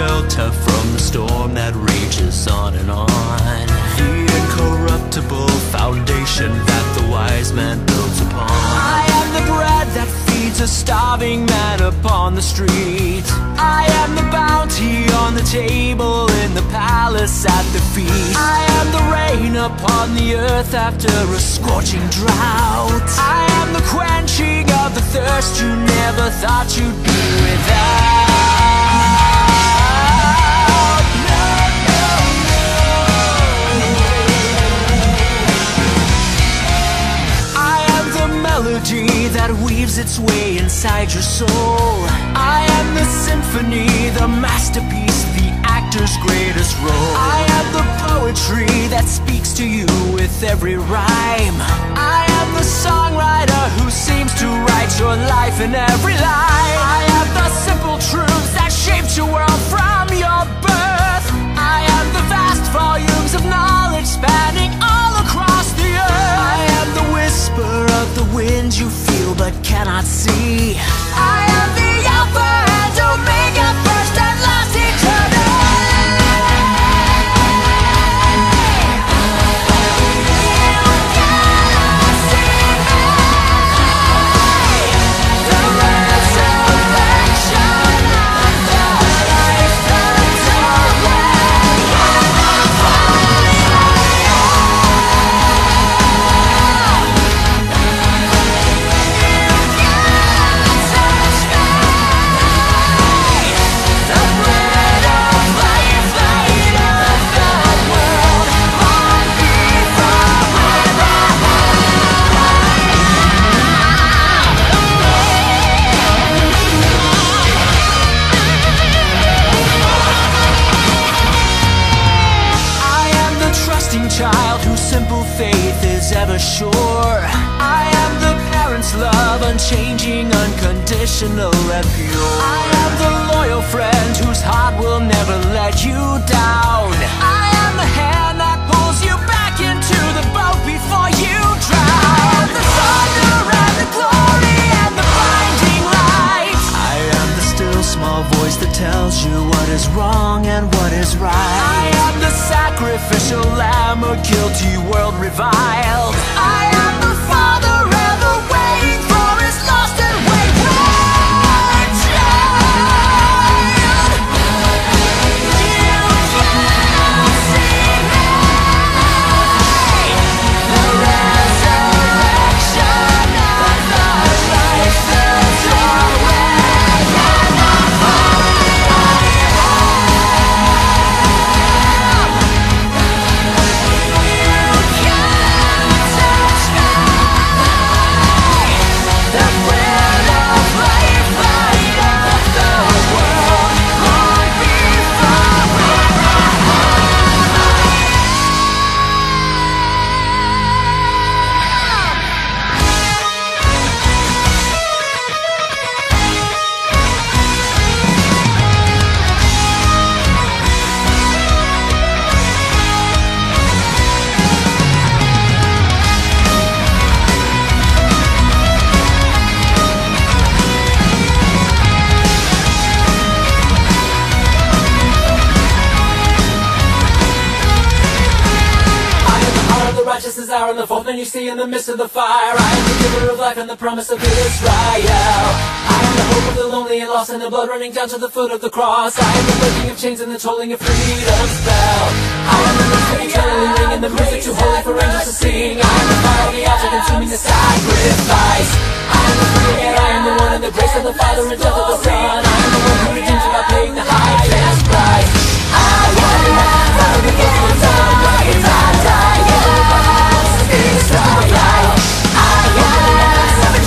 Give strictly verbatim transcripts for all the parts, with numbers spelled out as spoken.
shelter from the storm that rages on and on. The incorruptible foundation that the wise man builds upon. I am the bread that feeds a starving man upon the street. I am the bounty on the table in the palace at the feast. I am the rain upon the earth after a scorching drought. I am the quenching of the thirst you never thought you'd be without. That weaves its way inside your soul. I am the symphony, the masterpiece, the actor's greatest role. I am the poetry that speaks to you with every rhyme. I am the songwriter who seems to write your life in every line. I am the simple truths that shaped your world from your birth. I am the vast volumes of knowledge spanning all across the earth. I am the whisper of the wind you feel but cannot see. I am the Alpha and Omega, first and last, eternal. The resurrection of the life that's away. Child whose simple faith is ever sure. I am the parent's love, unchanging, unconditional and pure. I am the loyal friend whose heart will never let you down. I am the hand that pulls you back into the boat before you drown. I am the thunder and the glory and the blinding light. I am the still small voice that tells you what is wrong and what is right. I am the sacrificial lamb, a guilty world reviled. I am the father ever waiting for his lost and wayward child. You cannot see me. The resurrection of the life that's away. And the fourth man you see in the midst of the fire. I am the giver of life and the promise of Israel. I am the hope of the lonely and lost, and the blood running down to the foot of the cross. I am the breaking of chains and the tolling of freedom's bell. I am the music eternally ringing, the music too holy for angels to sing. I am the fire of the altar consuming the sacrifice. I am the free, and I am the one in the grace of the Father and death of the Son. I am the one who redeems about paying the highest price. I am the one who begins on the way to die. It's not right. I am the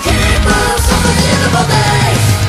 keeper of the inevitable days.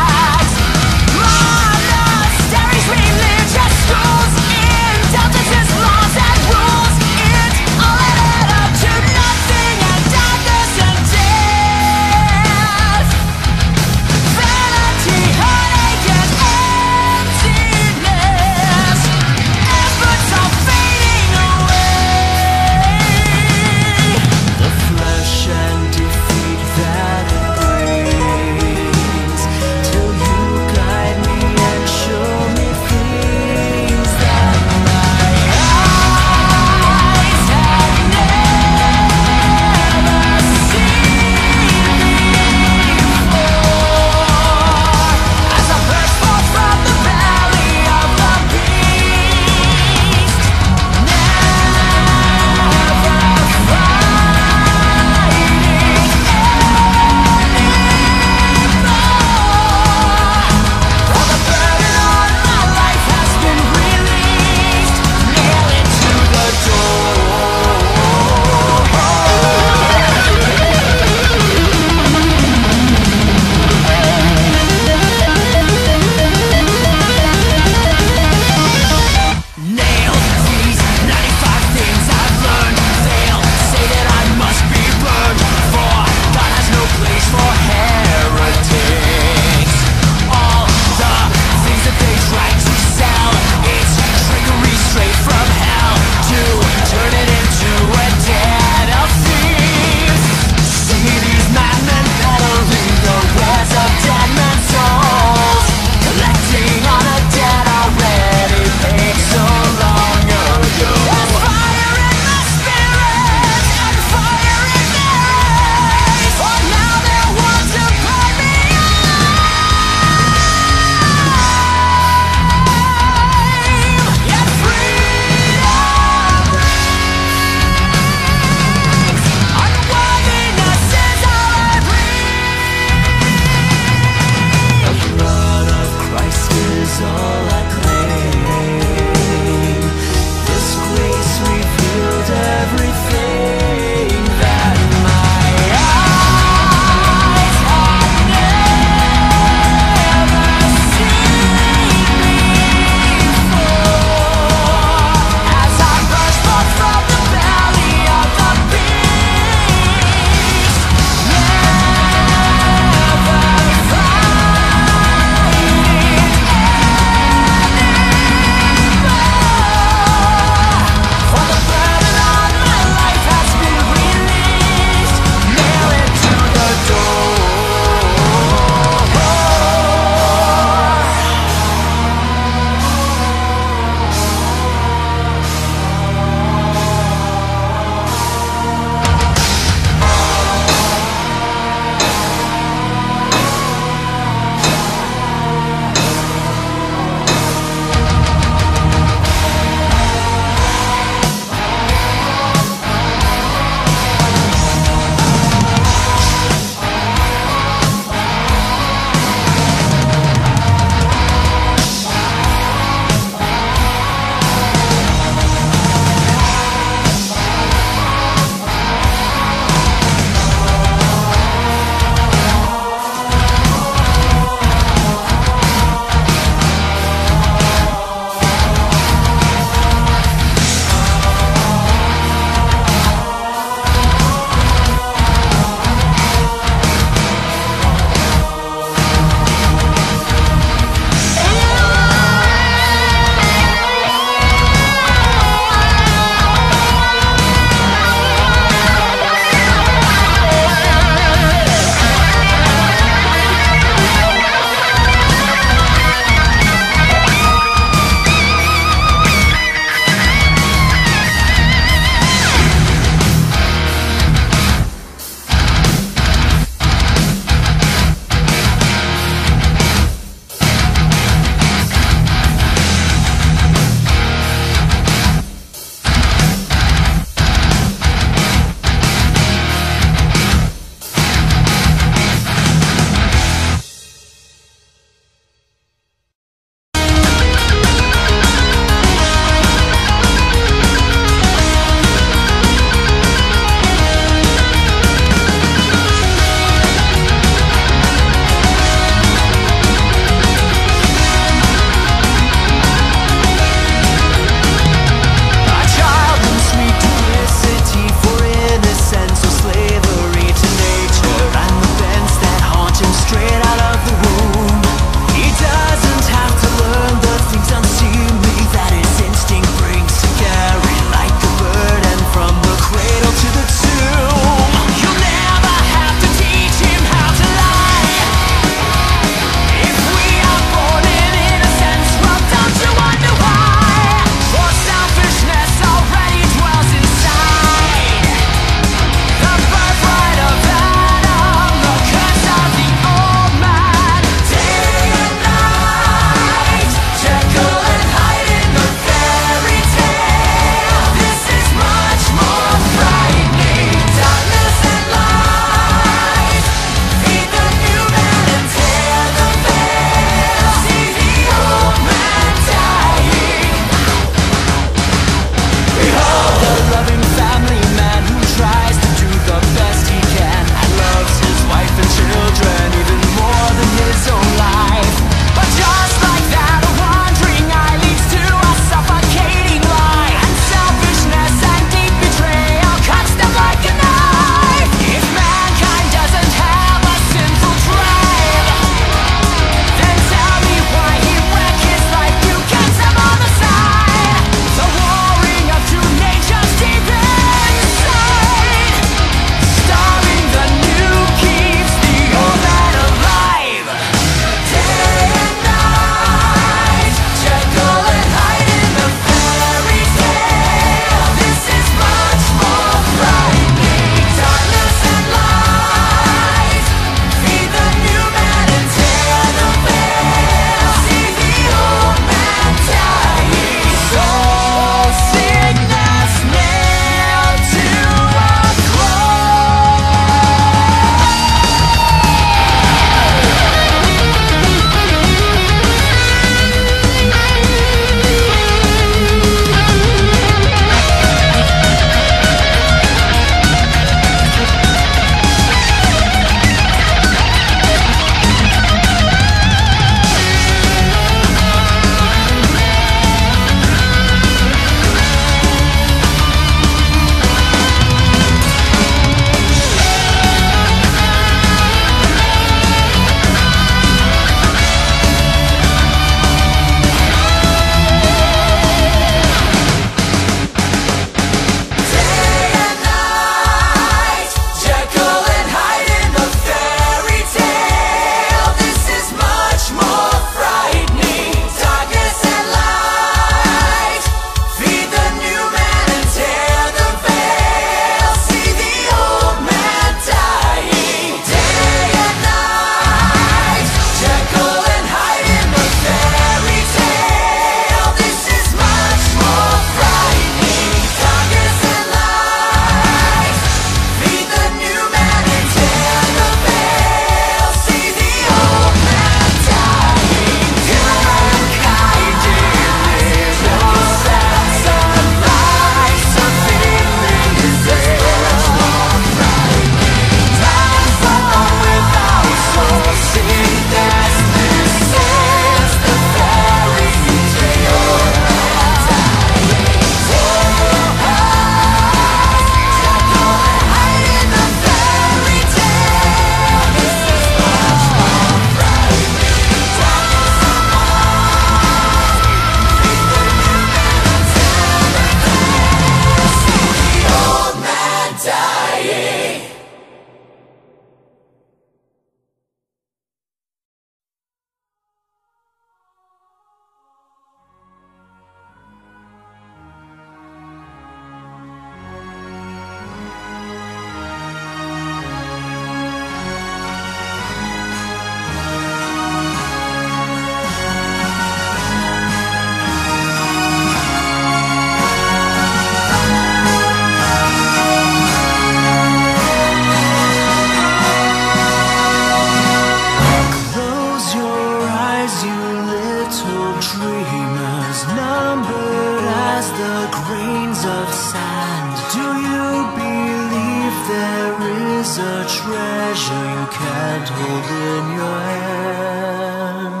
treasure you can't hold in your hand.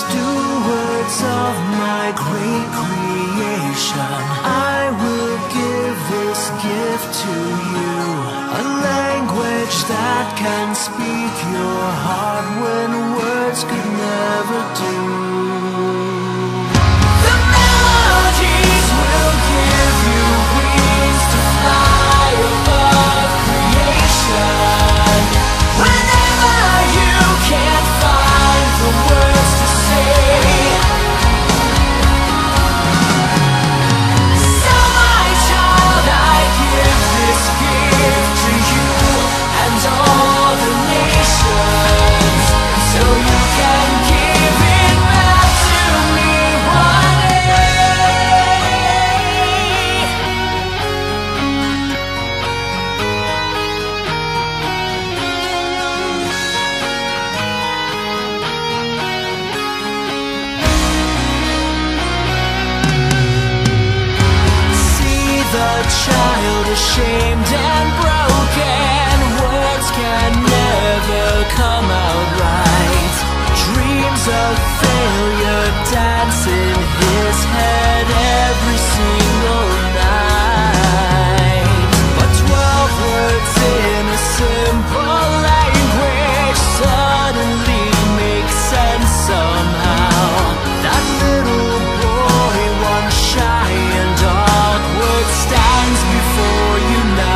Stewards of my great creation, I will give this gift to you, a language that can speak your heart when words could never do. Child ashamed and broken, words can never come out right. Dreams of failure dance in his head every single night. But twelve words in a simple language suddenly make sense somehow. That little boy, one shy and dark, stands before you now.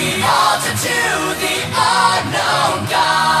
the altar to the unknown God.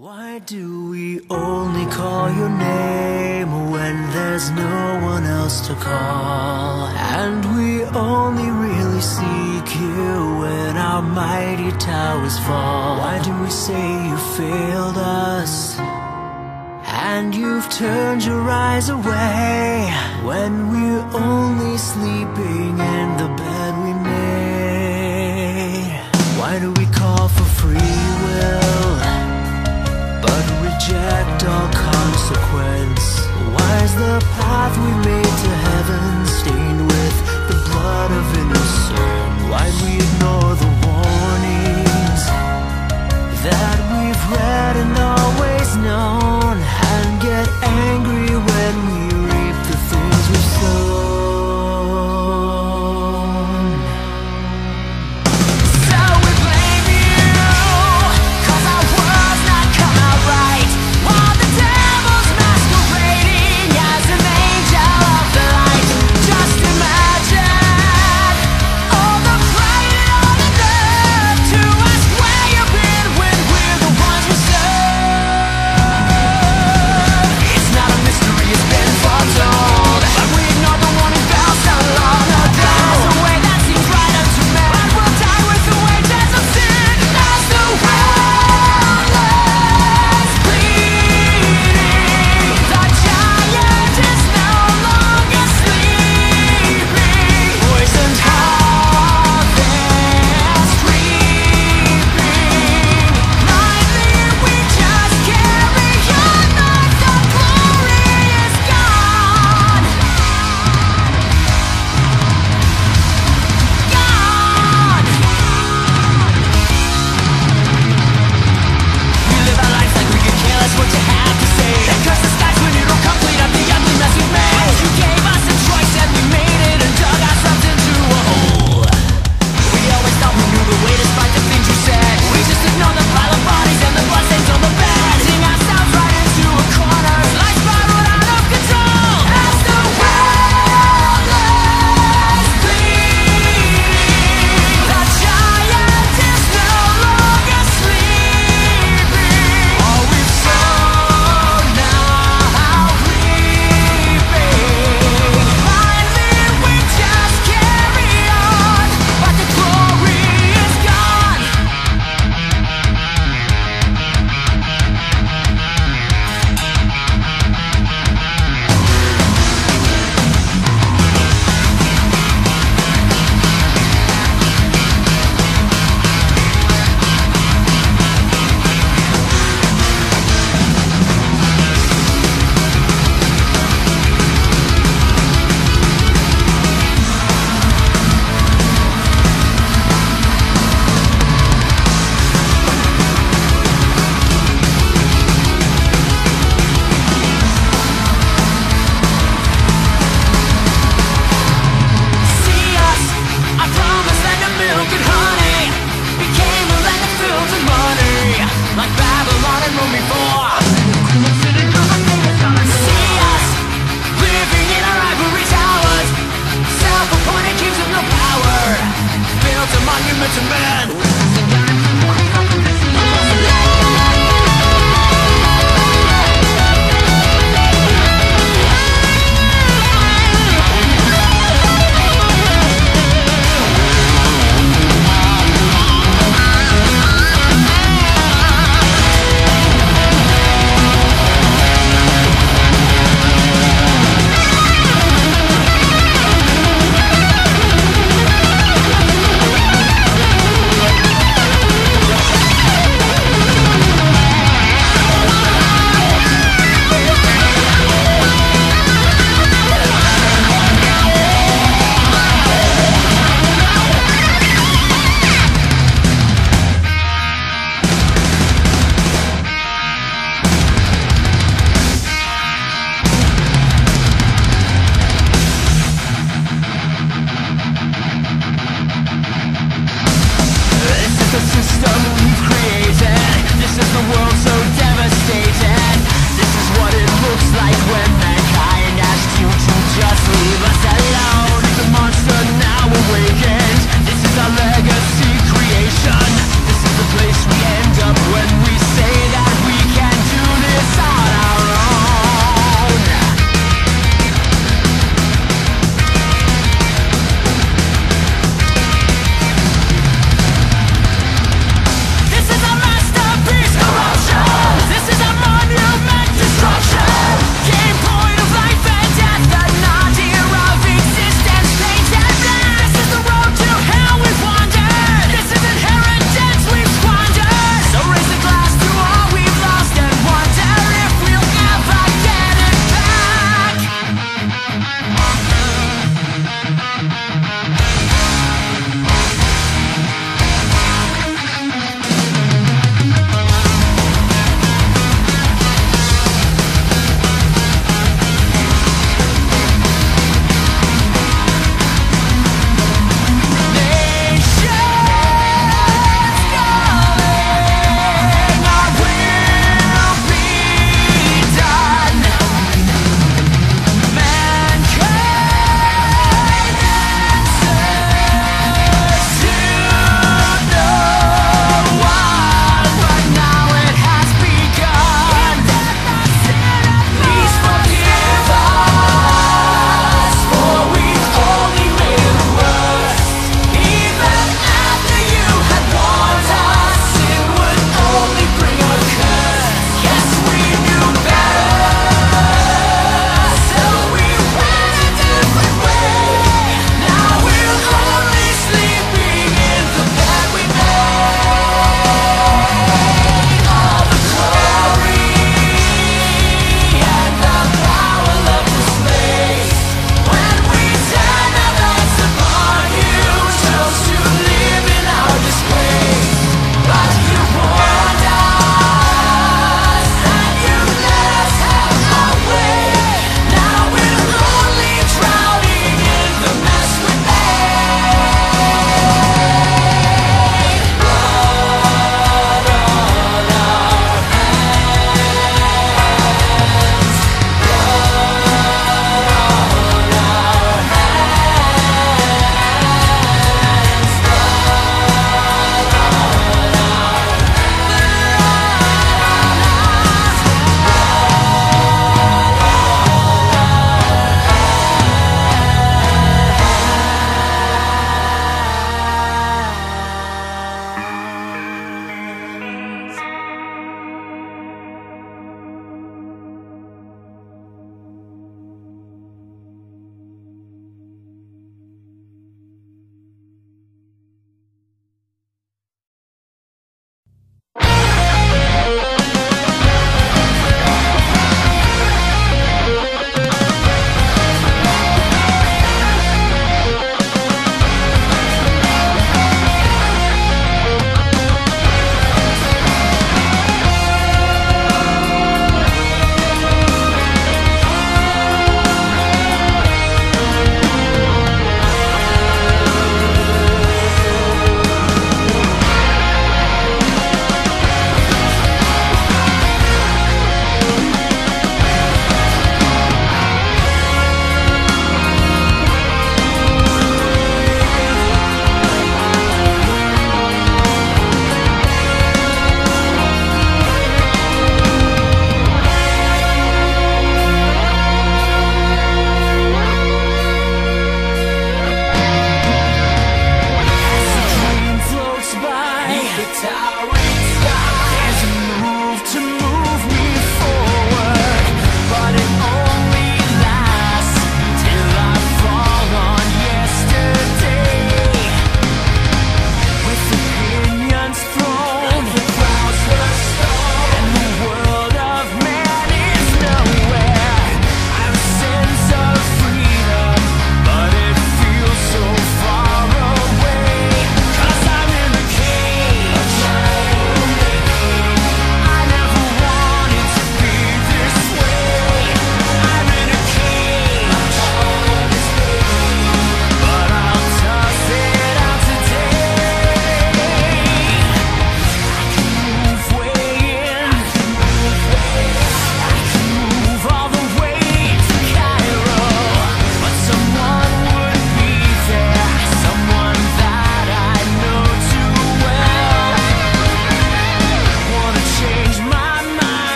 Why do we only call your name when there's no one else to call? And we only really seek you when our mighty towers fall. Why do we say you failed us and you've turned your eyes away when we're only sleeping in the bed we made? Why do we call for free will but reject all consequence? Why's the path we made to heaven stained with the blood of innocence? Why'd we ignore the warnings that we've read and always known, and get angry when we reap the things we've sown? It's a man.